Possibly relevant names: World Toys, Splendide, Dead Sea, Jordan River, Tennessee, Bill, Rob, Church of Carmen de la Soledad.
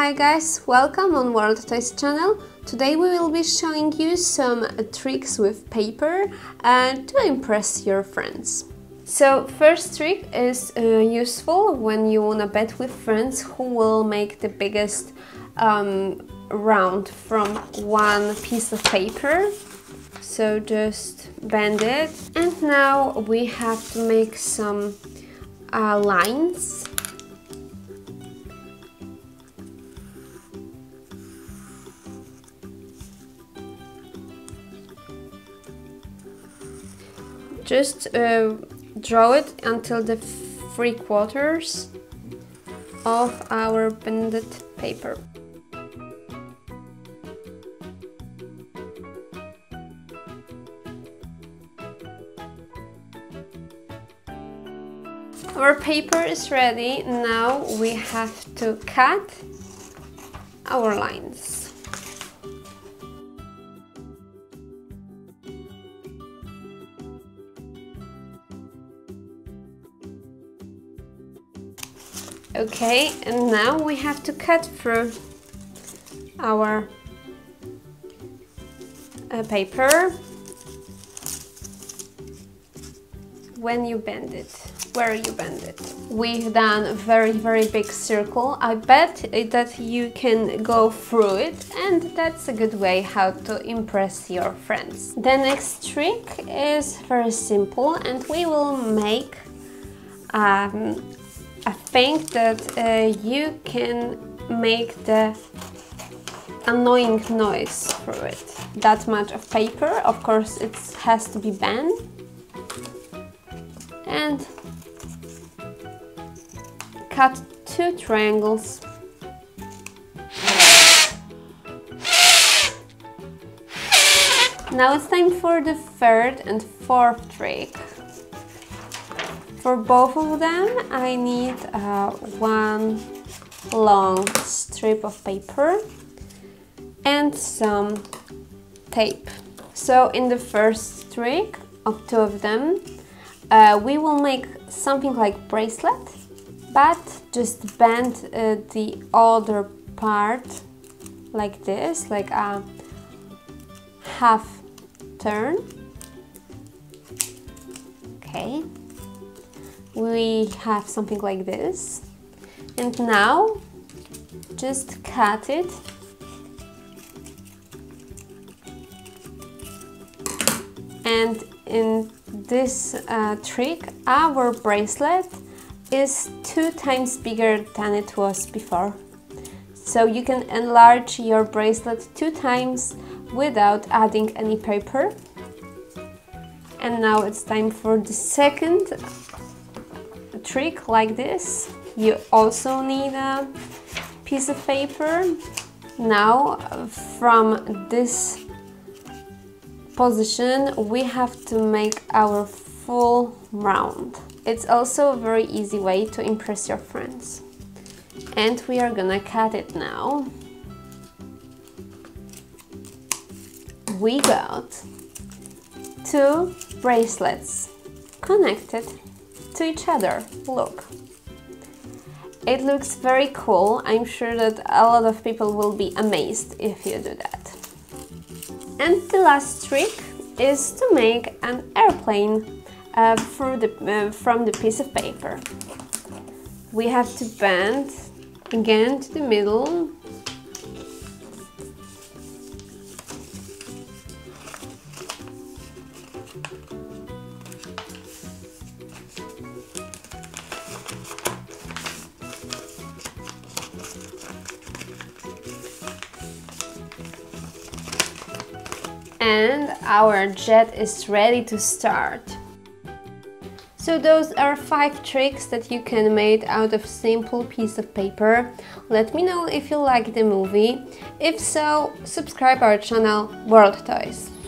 Hi guys, welcome on World Toys channel. Today we will be showing you some tricks with paper to impress your friends. So first trick is useful when you wanna bet with friends who will make the biggest round from one piece of paper. So just bend it. And now we have to make some lines. Just draw it until the 3/4 of our banded paper. Our paper is ready. Now we have to cut our lines. Okay, and now we have to cut through our paper when you bend it, where you bend it. We've done a very big circle. I bet that you can go through it, and that's a good way how to impress your friends. The next trick is very simple, and we will make I think that you can make the annoying noise through it. That much of paper, of course, it has to be bent. And cut 2 triangles. Now it's time for the 3rd and 4th trick. For both of them, I need one long strip of paper and some tape. So in the first trick of 2 of them, we will make something like bracelet, but just bend the other part like this, like a half turn. Okay. We have something like this, and now just cut it and in this trick our bracelet is 2 times bigger than it was before, so you can enlarge your bracelet 2 times without adding any paper. And now it's time for the second trick like this. You also need a piece of paper. Now from this position we have to make our full round. It's also a very easy way to impress your friends. And we are gonna cut it now. We got 2 bracelets connected to each other. Look, it looks very cool. I'm sure that a lot of people will be amazed if you do that. And the last trick is to make an airplane from the piece of paper. We have to bend again to the middle. And our jet is ready to start. So those are 5 tricks that you can make out of simple piece of paper. Let me know if you like the movie. If so, subscribe our channel World Toys.